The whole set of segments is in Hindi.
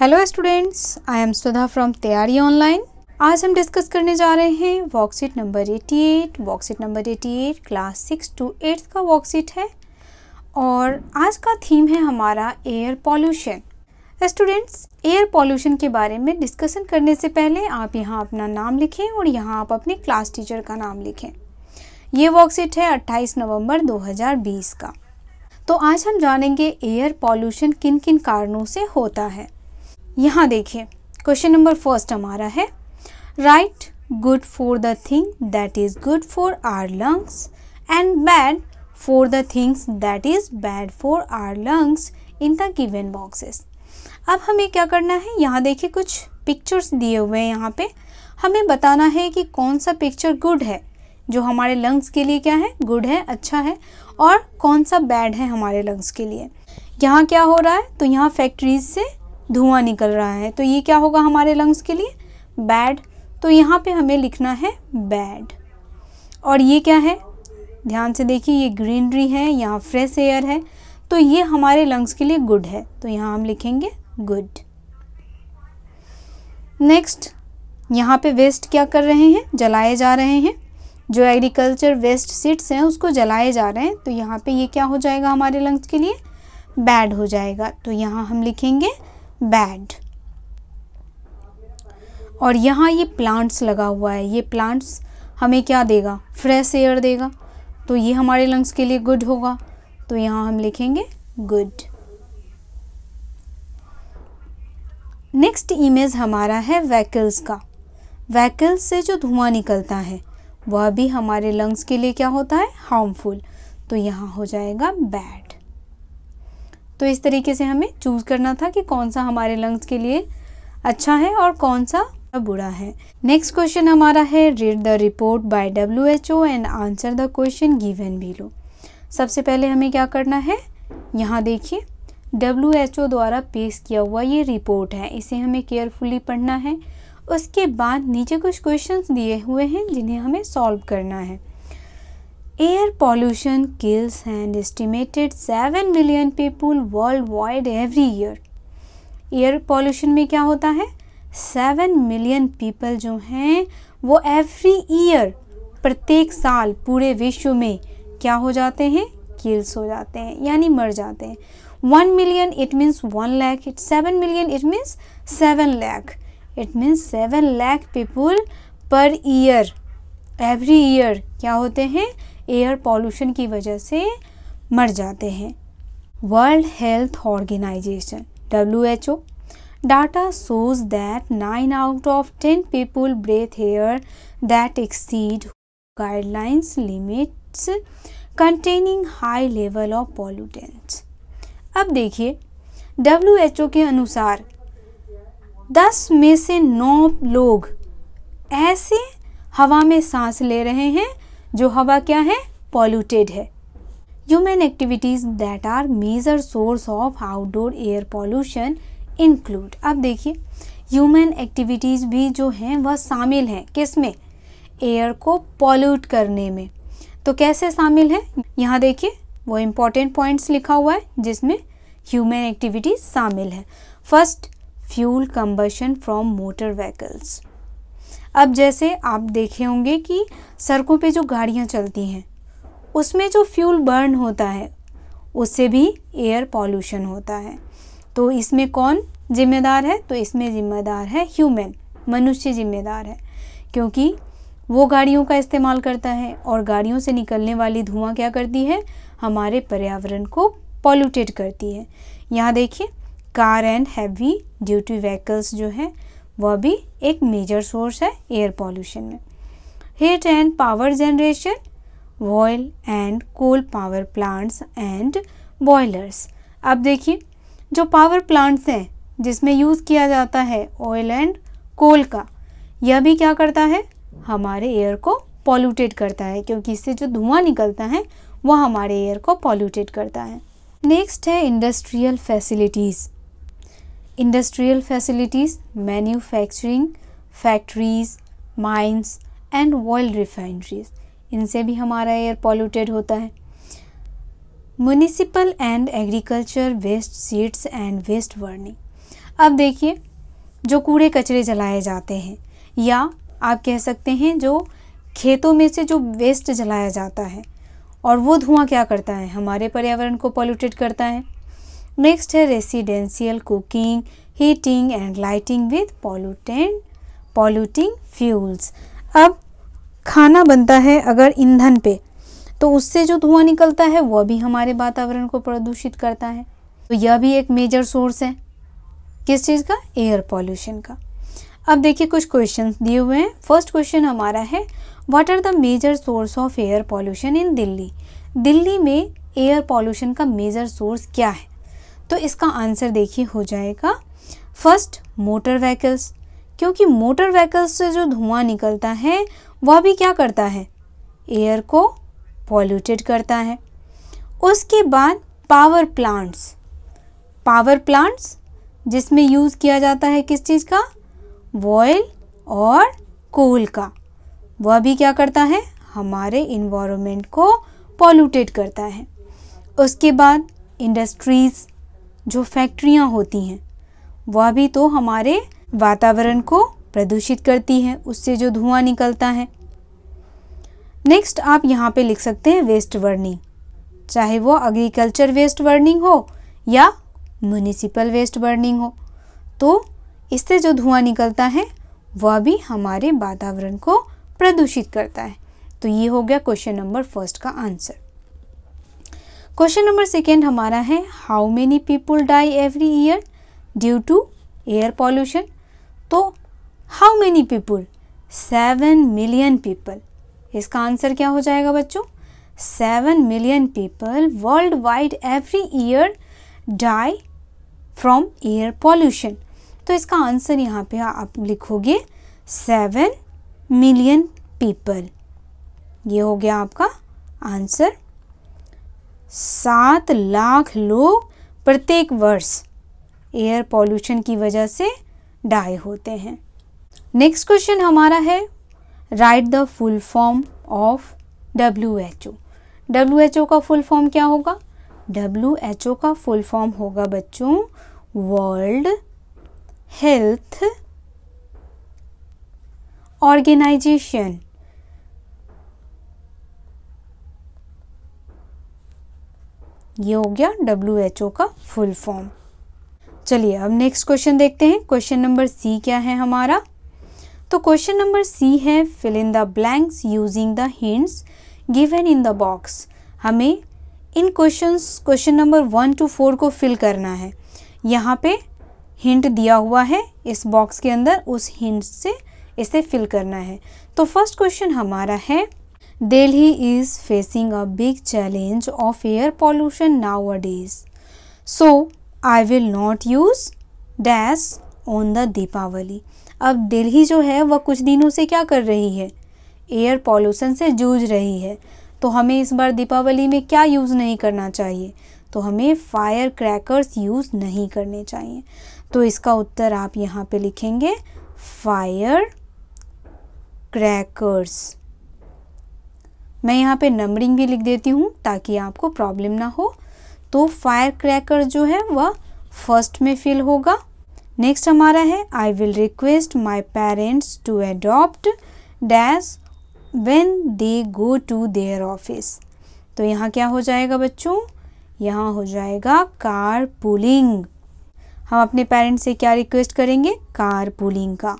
Hello students, I am Sudha from Taiyari online. आज हम डिस्कस करने जा रहे हैं worksheet number 88। Worksheet number 88 class 6 to 8 का वर्कशीट है और आज का थीम है हमारा air pollution. Students, air pollution के बारे में डिस्कशन करने से पहले आप यहाँ अपना नाम लिखें और यहाँ आप अपने क्लास टीचर का नाम लिखें। ये वर्कशीट है 28 नवंबर 2020 का। तो आज हम जानेंगे एयर पॉल्यूशन किन किन कारणों से होता है। यहाँ देखिए, क्वेश्चन नंबर फर्स्ट हमारा है write good for the thing that is good for our lungs and bad for the things that is bad for our lungs in the given boxes. अब हमें क्या करना है, यहाँ देखिए कुछ पिक्चर्स दिए हुए हैं। यहाँ पे हमें बताना है कि कौन सा पिक्चर गुड है, जो हमारे लंग्स के लिए क्या है, गुड है, अच्छा है, और कौन सा बैड है हमारे लंग्स के लिए। यहाँ क्या हो रहा है, तो यहाँ फैक्ट्रीज से धुआं निकल रहा है, तो ये क्या होगा हमारे लंग्स के लिए, बैड। तो यहाँ पे हमें लिखना है बैड। और ये क्या है, ध्यान से देखिए, ये ग्रीनरी है, यहाँ फ्रेश एयर है, तो ये हमारे लंग्स के लिए गुड है, तो यहाँ हम लिखेंगे गुड। नेक्स्ट, यहाँ पे वेस्ट क्या कर रहे हैं, जलाए जा रहे हैं, जो एग्रीकल्चर वेस्ट सीड्स हैं उसको जलाए जा रहे हैं, तो यहाँ पे ये क्या हो जाएगा हमारे लंग्स के लिए, बैड हो जाएगा, तो यहाँ हम लिखेंगे बैड। और यहाँ ये प्लांट्स लगा हुआ है, ये प्लांट्स हमें क्या देगा, फ्रेश एयर देगा, तो ये हमारे लंग्स के लिए गुड होगा, तो यहाँ हम लिखेंगे गुड। नेक्स्ट इमेज हमारा है व्हीकल्स का। व्हीकल्स से जो धुआं निकलता है वह भी हमारे लंग्स के लिए क्या होता है, हार्मफुल, तो यहाँ हो जाएगा बैड। तो इस तरीके से हमें चूज़ करना था कि कौन सा हमारे लंग्स के लिए अच्छा है और कौन सा बुरा है। नेक्स्ट क्वेश्चन हमारा है read the report by WHO and answer the question given below. सबसे पहले हमें क्या करना है, यहाँ देखिए WHO द्वारा पेश किया हुआ ये रिपोर्ट है, इसे हमें केयरफुली पढ़ना है। उसके बाद नीचे कुछ क्वेश्चंस दिए हुए हैं जिन्हें हमें सॉल्व करना है। Air pollution kills and estimated 7 million people world wide every year. Air pollution में क्या होता है, 7 मिलियन पीपल जो हैं वो एवरी ईयर, प्रत्येक साल पूरे विश्व में क्या हो जाते हैं, किल्स हो जाते हैं, यानी मर जाते हैं। 1 million it means 1 lakh, 7 million it means 7 lakh, it means 7 lakh people पर ईयर, एवरी ईयर क्या होते हैं, एयर पॉल्यूशन की वजह से मर जाते हैं। World health organisation WHO data shows that 9 out of 10 people breathe air that exceed guidelines limits containing high level of pollutants. अब देखिए WHO के अनुसार 10 में से 9 लोग ऐसे हवा में सांस ले रहे हैं जो हवा क्या है, पॉल्यूटेड है। Human activities that are major source of outdoor air pollution include. अब देखिए ह्यूमन एक्टिविटीज़ भी जो हैं वह शामिल हैं, किस में, एयर को पॉल्यूट करने में। तो कैसे शामिल है, यहाँ देखिए वो इम्पॉर्टेंट पॉइंट्स लिखा हुआ है जिसमें ह्यूमन एक्टिविटीज़ शामिल है। First, fuel combustion from motor vehicles. अब जैसे आप देखे होंगे कि सड़कों पे जो गाड़ियाँ चलती हैं उसमें जो फ्यूल बर्न होता है उससे भी एयर पॉल्यूशन होता है। तो इसमें कौन जिम्मेदार है, तो इसमें जिम्मेदार है ह्यूमन, मनुष्य जिम्मेदार है, क्योंकि वो गाड़ियों का इस्तेमाल करता है और गाड़ियों से निकलने वाली धुआं क्या करती है, हमारे पर्यावरण को पॉल्यूटेड करती है। यहाँ देखिए car and heavy duty vehicles जो है वह भी एक मेजर सोर्स है एयर पॉल्यूशन में। Heat and power generation, oil and coal power plants and boilers. अब देखिए जो पावर प्लांट्स हैं जिसमें यूज़ किया जाता है ऑयल एंड कोल का, यह भी क्या करता है, हमारे एयर को पॉल्यूटेड करता है, क्योंकि इससे जो धुआं निकलता है वह हमारे एयर को पॉल्यूटेड करता है। नेक्स्ट है industrial facilities. Industrial facilities, manufacturing, factories, mines and oil refineries, इनसे भी हमारा एयर पॉल्यूटेड होता है। Municipal and agriculture waste seeds and waste burning. अब देखिए जो कूड़े कचरे जलाए जाते हैं या आप कह सकते हैं जो खेतों में से जो वेस्ट जलाया जाता है और वो धुआं क्या करता है, हमारे पर्यावरण को पॉल्यूटेड करता है। नेक्स्ट है residential cooking, heating and lighting with polluting fuels. अब खाना बनता है अगर ईंधन पे तो उससे जो धुआं निकलता है वह भी हमारे वातावरण को प्रदूषित करता है, तो यह भी एक मेजर सोर्स है किस चीज़ का, एयर पॉल्यूशन का। अब देखिए कुछ क्वेश्चंस दिए हुए हैं। फर्स्ट क्वेश्चन हमारा है what are the major source of air pollution in Delhi. Delhi में एयर पॉल्यूशन का मेजर सोर्स क्या है, तो इसका आंसर देखिए हो जाएगा फर्स्ट मोटर व्हीकल्स, क्योंकि मोटर व्हीकल्स से जो धुआं निकलता है वह भी क्या करता है, एयर को पॉल्यूटेड करता है। उसके बाद पावर प्लांट्स, पावर प्लांट्स जिसमें यूज़ किया जाता है किस चीज़ का, ऑयल और कोल का, वह भी क्या करता है, हमारे इन्वायरमेंट को पॉल्यूटेड करता है। उसके बाद इंडस्ट्रीज़, जो फैक्ट्रियाँ होती हैं वह भी तो हमारे वातावरण को प्रदूषित करती है, उससे जो धुआं निकलता है। नेक्स्ट आप यहाँ पे लिख सकते हैं वेस्ट बर्निंग, चाहे वो एग्रीकल्चर वेस्ट बर्निंग हो या म्यूनिसिपल वेस्ट बर्निंग हो, तो इससे जो धुआं निकलता है वह भी हमारे वातावरण को प्रदूषित करता है। तो ये हो गया क्वेश्चन नंबर फर्स्ट का आंसर। क्वेश्चन नंबर सेकेंड हमारा है how many people die every year due to air pollution. तो how many people, 7 million people. इसका आंसर क्या हो जाएगा बच्चों, 7 million people world wide every year die from air pollution. तो इसका आंसर यहाँ पे आप लिखोगे 7 मिलियन पीपल, ये हो गया आपका आंसर। 7 लाख लोग प्रत्येक वर्ष एयर पॉल्यूशन की वजह से डाई होते हैं। नेक्स्ट क्वेश्चन हमारा है write the full form of WHO। WHO का फुल फॉर्म क्या होगा, WHO का फुल फॉर्म होगा बच्चों वर्ल्ड हेल्थ ऑर्गेनाइजेशन। ये हो गया WHO का फुल फॉर्म। चलिए अब नेक्स्ट क्वेश्चन देखते हैं। क्वेश्चन नंबर सी क्या है हमारा, तो क्वेश्चन नंबर सी है fill in the blanks using the hints given in the box. हमें इन क्वेश्चन नंबर 1 to 4 को फिल करना है। यहाँ पे हिंट दिया हुआ है इस बॉक्स के अंदर, उस हिंट से इसे फिल करना है। तो फर्स्ट क्वेश्चन हमारा है Delhi is facing a big challenge of air pollution nowadays, so I will not use dash on the Deepawali. अब दिल्ली जो है वह कुछ दिनों से क्या कर रही है, एयर पॉल्यूशन से जूझ रही है, तो हमें इस बार दीपावली में क्या यूज़ नहीं करना चाहिए, तो हमें फायर क्रैकर्स यूज़ नहीं करने चाहिए। तो इसका उत्तर आप यहाँ पे लिखेंगे फायर क्रैकर्स। मैं यहाँ पे नंबरिंग भी लिख देती हूँ ताकि आपको प्रॉब्लम ना हो। तो फायर क्रैकर जो है वह फर्स्ट में फिल होगा। नेक्स्ट हमारा है I will request my parents to adopt dash when they go to their office. तो यहाँ क्या हो जाएगा बच्चों, यहाँ हो जाएगा कार पूलिंग। हम अपने पेरेंट्स से क्या रिक्वेस्ट करेंगे, कार पूलिंग का।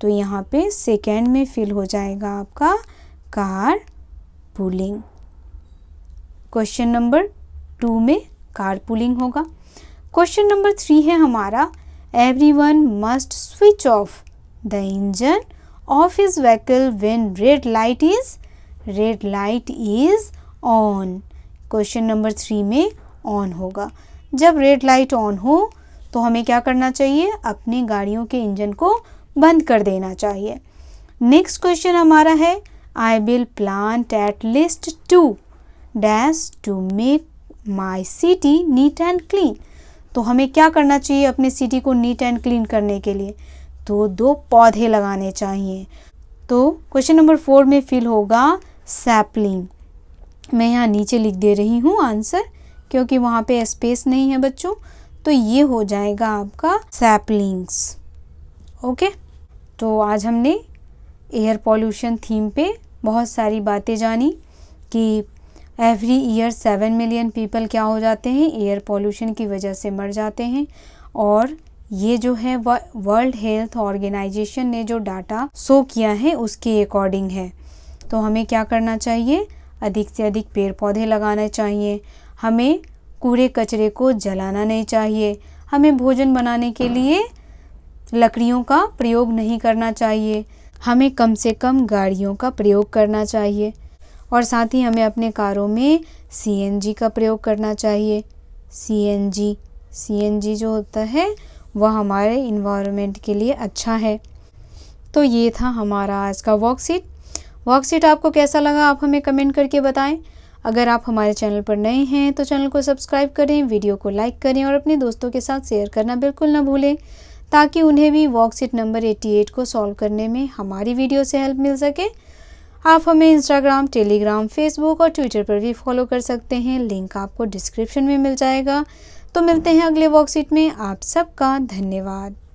तो यहाँ पे सेकेंड में फिल हो जाएगा आपका कार पूलिंग। क्वेश्चन नंबर 2 में कार पूलिंग होगा। क्वेश्चन नंबर 3 है हमारा everyone must switch off the engine of his vehicle when red light is on. Question number 3 में ऑन होगा। जब रेड लाइट ऑन हो तो हमें क्या करना चाहिए, अपनी गाड़ियों के इंजन को बंद कर देना चाहिए। नेक्स्ट क्वेश्चन हमारा है I will plant at least 2 dash to make my city neat and clean. तो हमें क्या करना चाहिए अपने सिटी को नीट एंड क्लीन करने के लिए, तो 2 पौधे लगाने चाहिए। तो क्वेश्चन नंबर 4 में फिल होगा सैपलिंग। मैं यहाँ नीचे लिख दे रही हूँ आंसर, क्योंकि वहाँ पे स्पेस नहीं है बच्चों, तो ये हो जाएगा आपका सैपलिंग्स। ओके, तो आज हमने एयर पॉल्यूशन थीम पे बहुत सारी बातें जानी कि एवरी ईयर 7 मिलियन पीपल क्या हो जाते हैं, एयर पॉल्यूशन की वजह से मर जाते हैं। और ये जो है वर्ल्ड हेल्थ ऑर्गेनाइजेशन ने जो डाटा शो किया है उसके अकॉर्डिंग है। तो हमें क्या करना चाहिए, अधिक से अधिक पेड़ पौधे लगाने चाहिए, हमें कूड़े कचरे को जलाना नहीं चाहिए, हमें भोजन बनाने के लिए लकड़ियों का प्रयोग नहीं करना चाहिए, हमें कम से कम गाड़ियों का प्रयोग करना चाहिए, और साथ ही हमें अपने कारों में CNG का प्रयोग करना चाहिए। CNG जो होता है वह हमारे इन्वायरमेंट के लिए अच्छा है। तो ये था हमारा आज का वर्कशीट। वर्कशीट आपको कैसा लगा आप हमें कमेंट करके बताएं। अगर आप हमारे चैनल पर नए हैं तो चैनल को सब्सक्राइब करें, वीडियो को लाइक करें और अपने दोस्तों के साथ शेयर करना बिल्कुल ना भूलें, ताकि उन्हें भी वर्कशीट नंबर 88 को सॉल्व करने में हमारी वीडियो से हेल्प मिल सके। आप हमें इंस्टाग्राम, टेलीग्राम, फेसबुक और ट्विटर पर भी फॉलो कर सकते हैं, लिंक आपको डिस्क्रिप्शन में मिल जाएगा। तो मिलते हैं अगले वर्कशीट में। आप सबका धन्यवाद।